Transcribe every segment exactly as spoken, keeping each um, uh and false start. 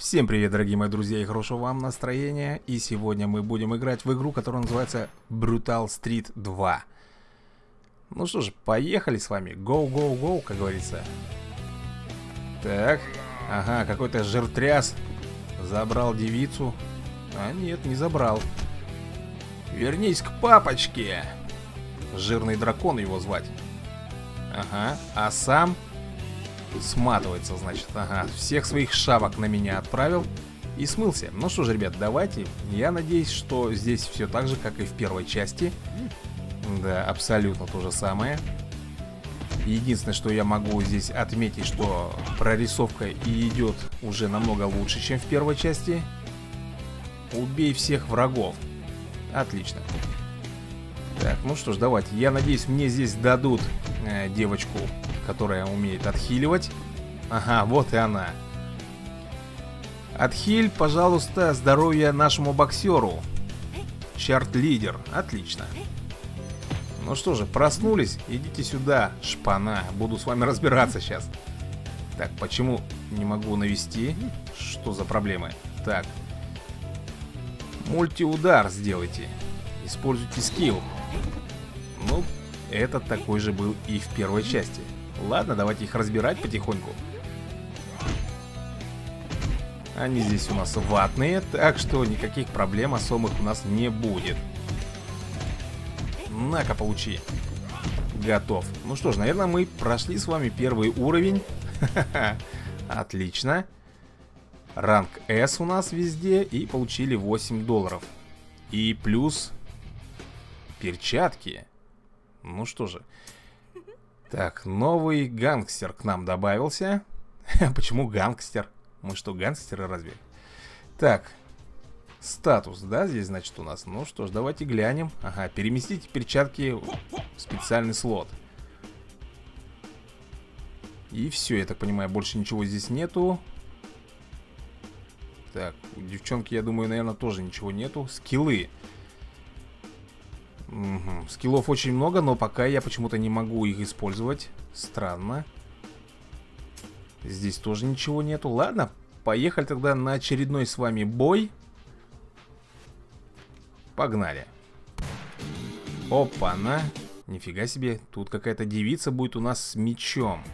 Всем привет, дорогие мои друзья, и хорошего вам настроения. И сегодня мы будем играть в игру, которая называется Brutal Street два. Ну что же, поехали с вами. Go, go, go, как говорится. Так, ага, какой-то жиртряс забрал девицу. А нет, не забрал. Вернись к папочке. Жирный дракон его звать. Ага, а сам... сматывается, значит, ага, всех своих шавок на меня отправил и смылся. Ну что же, ребят, давайте. Я надеюсь, что здесь все так же, как и в первой части. Да, абсолютно то же самое. Единственное, что я могу здесь отметить, что прорисовка и идет уже намного лучше, чем в первой части. Убей всех врагов. Отлично. Так, ну что ж, давайте. Я надеюсь, мне здесь дадут э, девочку, которая умеет отхиливать. Ага, вот и она. Отхиль, пожалуйста, здоровья нашему боксеру. Чарт-лидер. Отлично. Ну что же, проснулись? Идите сюда, шпана. Буду с вами разбираться сейчас. Так, почему не могу навести? Что за проблемы? Так. Мультиудар сделайте. Используйте скилл. Ну, этот такой же был и в первой части. Ладно, давайте их разбирать потихоньку. Они здесь у нас ватные, так что никаких проблем особых у нас не будет. На-ка, получи. Готов. Ну что ж, наверное, мы прошли с вами первый уровень. Отлично. Ранг S у нас везде. И получили восемь долларов. И плюс перчатки. Ну что же. Так, новый гангстер к нам добавился. Почему гангстер? Мы что, гангстеры разве? Так, статус, да, здесь, значит, у нас. Ну что ж, давайте глянем. Ага, переместите перчатки в специальный слот. И все, я так понимаю, больше ничего здесь нету. Так, у девчонки, я думаю, наверное, тоже ничего нету. Скиллы. Угу. Скиллов очень много, но пока я почему-то не могу их использовать. Странно. Здесь тоже ничего нету. Ладно, поехали тогда на очередной с вами бой. Погнали. Опа-на. Нифига себе, тут какая-то девица будет у нас с мечом.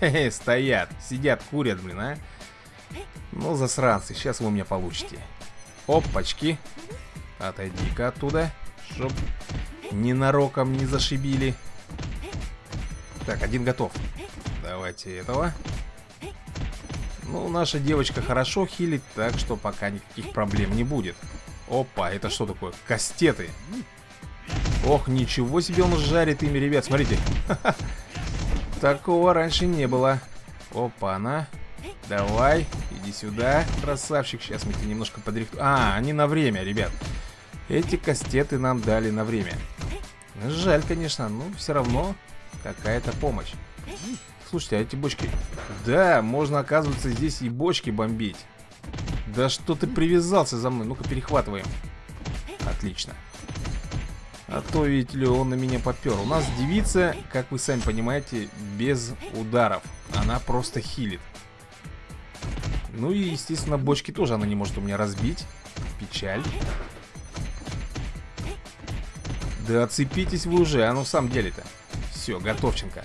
Хе-хе, стоят, сидят, курят, блин, а. Ну, засранцы, сейчас вы у меня получите. Опачки. Отойди-ка оттуда, чтоб ненароком не зашибили. Так, один готов. Давайте этого. Ну, наша девочка хорошо хилит, так что пока никаких проблем не будет. Опа, это что такое? Кастеты. Ох, ничего себе он жарит ими, ребят, смотрите. Такого раньше не было. Опа, она. Давай, иди сюда, красавчик. Сейчас мы тебя немножко подрихтуем. А, они на время, ребят. Эти кастеты нам дали на время. Жаль, конечно, но все равно какая-то помощь. Слушайте, а эти бочки... Да, можно, оказывается, здесь и бочки бомбить. Да что ты привязался за мной? Ну-ка, перехватываем. Отлично. А то, видите ли, он на меня попер. У нас девица, как вы сами понимаете, без ударов. Она просто хилит. Ну и, естественно, бочки тоже она не может у меня разбить. Печаль. Да отцепитесь вы уже, а ну в самом деле-то. Все, готовченко.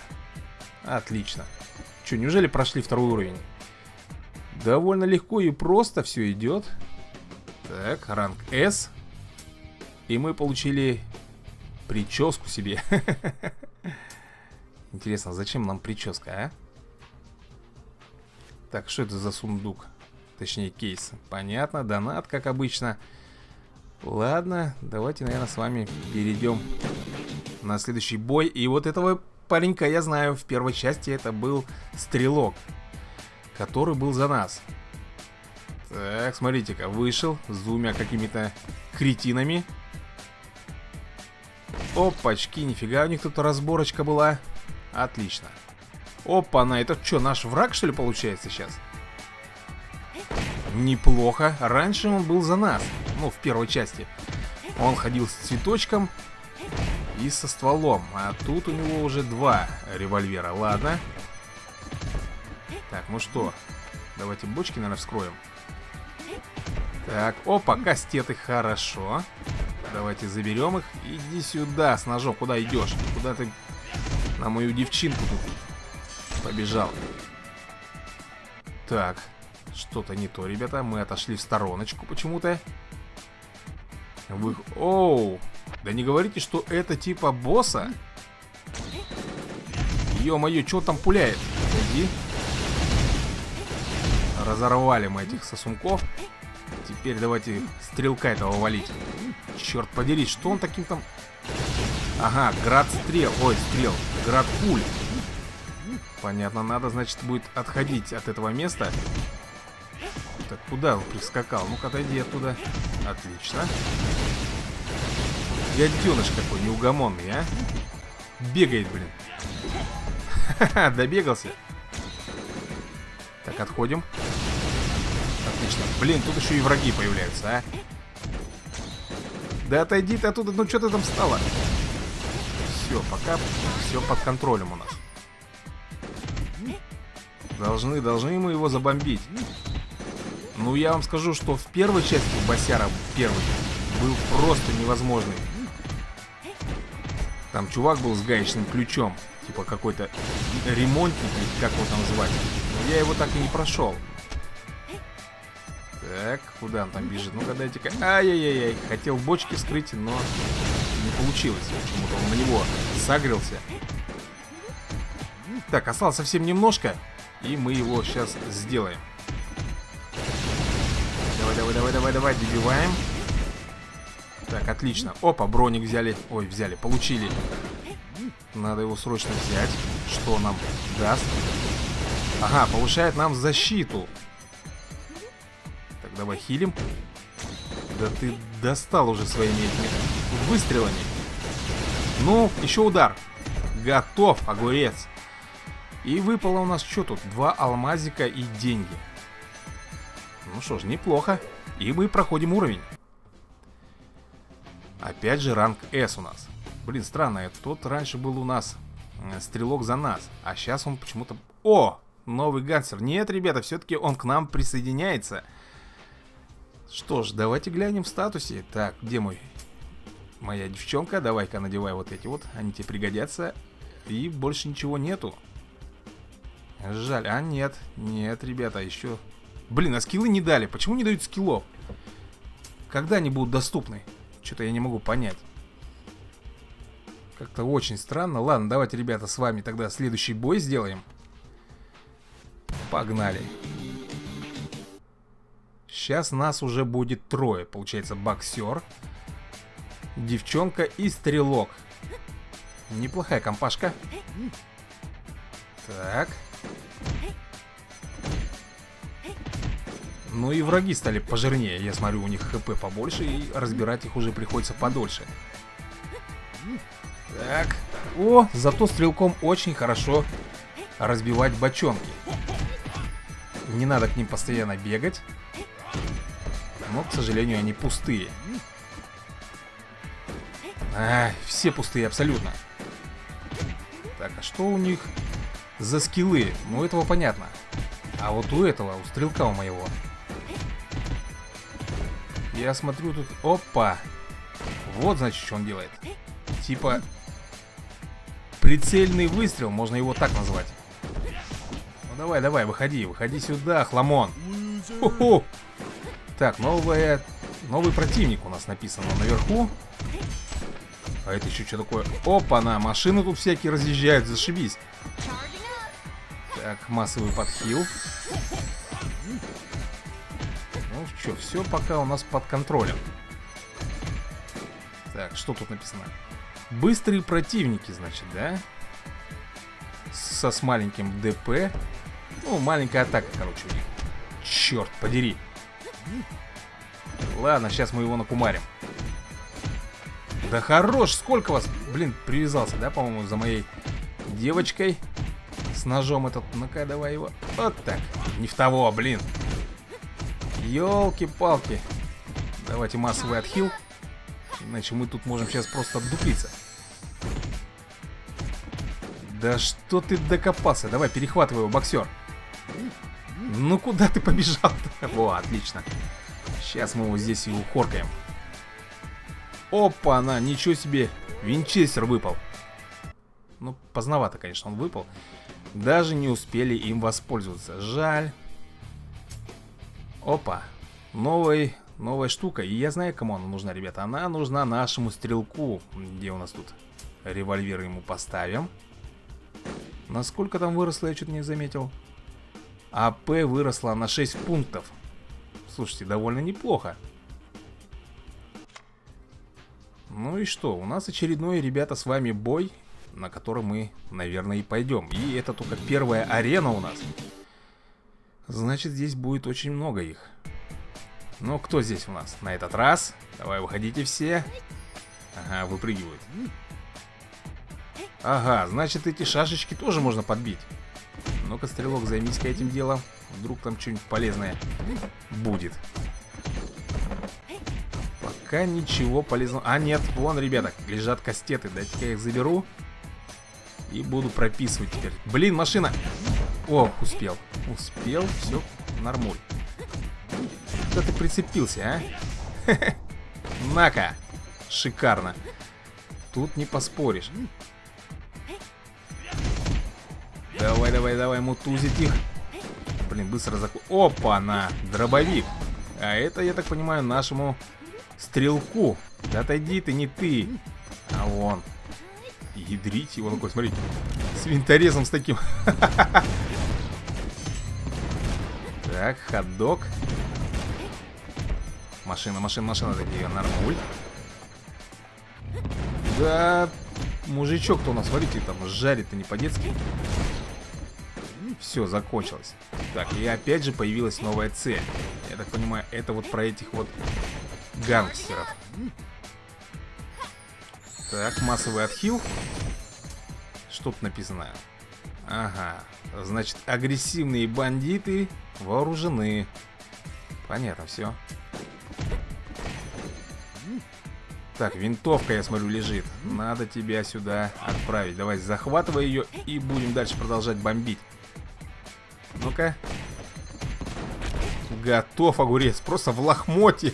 Отлично. Че, неужели прошли второй уровень? Довольно легко и просто все идет. Так, ранг S. И мы получили прическу себе. Интересно, зачем нам прическа, а? Так, что это за сундук? Точнее, кейс. Понятно, донат, как обычно. Ладно, давайте, наверное, с вами перейдем на следующий бой. И вот этого паренька я знаю. В первой части это был стрелок, который был за нас. Так, смотрите-ка, вышел с двумя какими-то кретинами. Опачки, нифига, у них тут разборочка была. Отлично. Опа-на, это что, наш враг, что ли, получается сейчас? Неплохо. Раньше он был за нас. Ну, в первой части. Он ходил с цветочком и со стволом. А тут у него уже два револьвера. Ладно. Так, ну что? Давайте бочки, наверное, вскроем. Так, опа, кастеты, хорошо. Давайте заберем их. Иди сюда с ножом, куда идешь? Куда ты на мою девчинку тут побежал? Так, что-то не то, ребята. Мы отошли в стороночку почему-то. Вы... Оу! Да не говорите, что это типа босса. Ё-моё, чё там пуляет? Иди. Разорвали мы этих сосунков. Теперь давайте стрелка этого валить. Черт подери, что он таким там... Ага, град стрел. Ой, стрел. Град пуль. Понятно, надо, значит, будет отходить от этого места. Так, куда он прискакал? Ну-ка, отойди оттуда. Отлично. Гаденыш какой неугомонный, а. Бегает, блин. Ха-ха, добегался. Так, отходим. Отлично. Блин, тут еще и враги появляются, а. Да отойди ты оттуда, ну что ты там стало? Все, пока все под контролем у нас. Должны, должны мы его забомбить. Ну, я вам скажу, что в первой части босяра, первый, был просто невозможный. Там чувак был с гаечным ключом. Типа какой-то ремонтник, как его там звать. Но я его так и не прошел. Так, куда он там бежит? Ну-ка, дайте-ка. Ай-яй-яй-яй. Хотел бочки вскрыть, но не получилось. Почему-то он на него сагрился. Так, осталось совсем немножко. И мы его сейчас сделаем. Давай-давай-давай-давай-давай, добиваем. Так, отлично. Опа, броник взяли. Ой, взяли, получили. Надо его срочно взять. Что нам даст? Ага, повышает нам защиту. Так, давай хилим. Да ты достал уже своими этими выстрелами. Ну, еще удар. Готов, огурец. И выпало у нас что тут? Два алмазика и деньги. Ну что ж, неплохо. И мы проходим уровень. Опять же ранг эс у нас. Блин, странно, это тот раньше был у нас стрелок за нас. А сейчас он почему-то... О, новый гангстер. Нет, ребята, все-таки он к нам присоединяется. Что ж, давайте глянем в статусе. Так, где мой... моя девчонка? Давай-ка надевай вот эти вот. Они тебе пригодятся. И больше ничего нету. Жаль. А, нет. Нет, ребята, еще... Блин, а скиллы не дали. Почему не дают скиллов? Когда они будут доступны? Что-то я не могу понять. Как-то очень странно. Ладно, давайте, ребята, с вами тогда следующий бой сделаем. Погнали. Сейчас нас уже будет трое. Получается, боксер, девчонка и стрелок. Неплохая компашка. Так. Ну и враги стали пожирнее. Я смотрю, у них хп побольше, и разбирать их уже приходится подольше. Так. О, зато стрелком очень хорошо разбивать бочонки. Не надо к ним постоянно бегать. Но, к сожалению, они пустые. А, все пустые абсолютно. Так, а что у них за скиллы? Ну, этого понятно. А вот у этого, у стрелка у моего... Я смотрю тут... Опа! Вот, значит, что он делает. Типа... Прицельный выстрел, можно его так назвать. Ну давай, давай, выходи, выходи сюда, хламон. Ху-ху. Так, новая... новый противник у нас написано наверху. А это еще что такое? Опа-на, машины тут всякие разъезжают, зашибись. Так, массовый подхил. Ну что, все пока у нас под контролем. Так, что тут написано? Быстрые противники, значит, да? Со с маленьким ДП. Ну, маленькая атака, короче, у них. Черт подери. Ладно, сейчас мы его накумарим. Да хорош, сколько вас... Блин, привязался, да, по-моему, за моей девочкой. С ножом этот. Ну-ка, давай его. Вот так. Не в того, блин. Ёлки-палки. Давайте массовый отхил. Иначе мы тут можем сейчас просто отдуплиться. Да что ты докопался? Давай, перехватывай его, боксер. Ну куда ты побежал-то? Во, отлично. Сейчас мы его здесь и ухоркаем. Опа-на, ничего себе. Винчестер выпал. Ну, поздновато, конечно, он выпал. Даже не успели им воспользоваться. Жаль. Опа. Новый, новая штука. И я знаю, кому она нужна, ребята. Она нужна нашему стрелку. Где у нас тут? Револьвер ему поставим. Насколько там выросло, я что-то не заметил. АП выросла на шесть пунктов. Слушайте, довольно неплохо. Ну и что? У нас очередной, ребята, с вами бой, на который мы, наверное, и пойдем. И это только первая арена у нас. Значит, здесь будет очень много их. Ну, кто здесь у нас на этот раз? Давай, выходите все. Ага, выпрыгивают. Ага, значит, эти шашечки тоже можно подбить. Ну-ка, стрелок, займись-ка этим делом. Вдруг там что-нибудь полезное будет. Пока ничего полезного. А нет, вон, ребята, лежат кастеты. Дайте-ка я их заберу. И буду прописывать теперь. Блин, машина! О, успел. Успел, все нормуль. Куда ты прицепился, а? На-ка! Шикарно. Тут не поспоришь. Давай, давай, давай, мутузить их. Блин, быстро закон. Опа-на, дробовик. А это, я так понимаю, нашему стрелку. Да отойди ты, не ты. А он. Ядрить его, такой, смотри. С винторезом с таким. Так, ходок. Машина, машина, машина. Такие, нормуль. Да, мужичок-то у нас, смотрите, там жарит-то не по-детски. Все, закончилось. Так, и опять же появилась новая цель. Я так понимаю, это вот про этих вот гангстеров. Так, массовый отхил. Что тут написано? Ага, значит, агрессивные бандиты вооружены. Понятно, все. Так, винтовка, я смотрю, лежит. Надо тебя сюда отправить. Давай, захватывай ее и будем дальше продолжать бомбить. Ну-ка. Готов огурец, просто в лохмоте.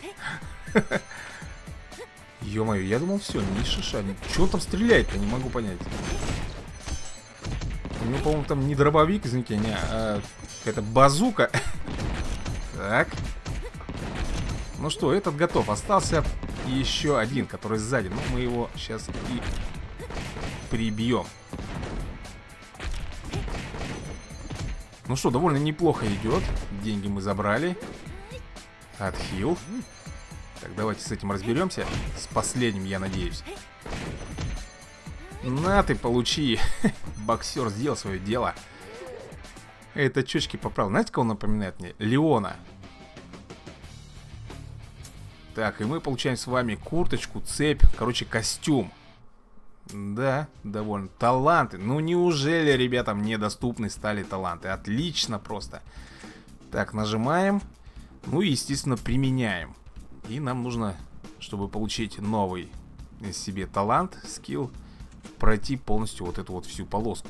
Ё-моё, я думал, все, не шиша. Чего там стреляет-то, не могу понять. У него, по-моему, там не дробовик, извините, не, а какая-то базука. Так. Ну что, этот готов. Остался еще один, который сзади. Ну, мы его сейчас и прибьем. Ну что, довольно неплохо идет. Деньги мы забрали. Отхил. Так, давайте с этим разберемся. С последним, я надеюсь. На ты, получи. Боксер сделал свое дело. Это чучки поправил. Знаете, кого он напоминает мне? Леона. Так, и мы получаем с вами курточку, цепь, короче, костюм. Да, довольно. Таланты. Ну неужели, ребята, мне доступны стали таланты? Отлично просто. Так, нажимаем. Ну и, естественно, применяем. И нам нужно, чтобы получить новый себе талант, скилл, пройти полностью вот эту вот всю полоску.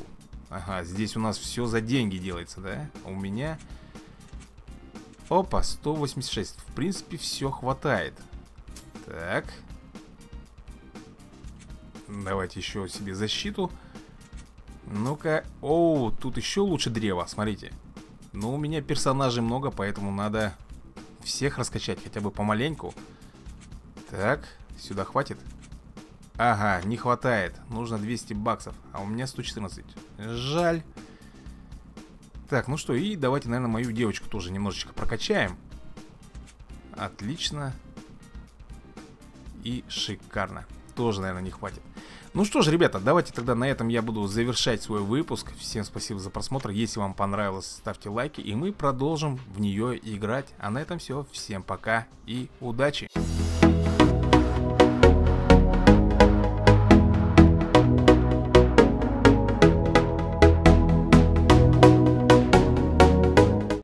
Ага, здесь у нас все за деньги делается, да? У меня... Опа, сто восемьдесят шесть. В принципе, все хватает. Так. Давайте еще себе защиту. Ну-ка. Оу, тут еще лучше древо, смотрите. Но у меня персонажей много, поэтому надо всех раскачать, хотя бы помаленьку. Так, сюда хватит? Ага, не хватает. Нужно двести баксов, а у меня сто четырнадцать. Жаль. Так, ну что, и давайте, наверное, мою девочку тоже немножечко прокачаем. Отлично. И шикарно. Тоже, наверное, не хватит. Ну что же, ребята, давайте тогда на этом я буду завершать свой выпуск. Всем спасибо за просмотр. Если вам понравилось, ставьте лайки, и мы продолжим в нее играть. А на этом все. Всем пока и удачи!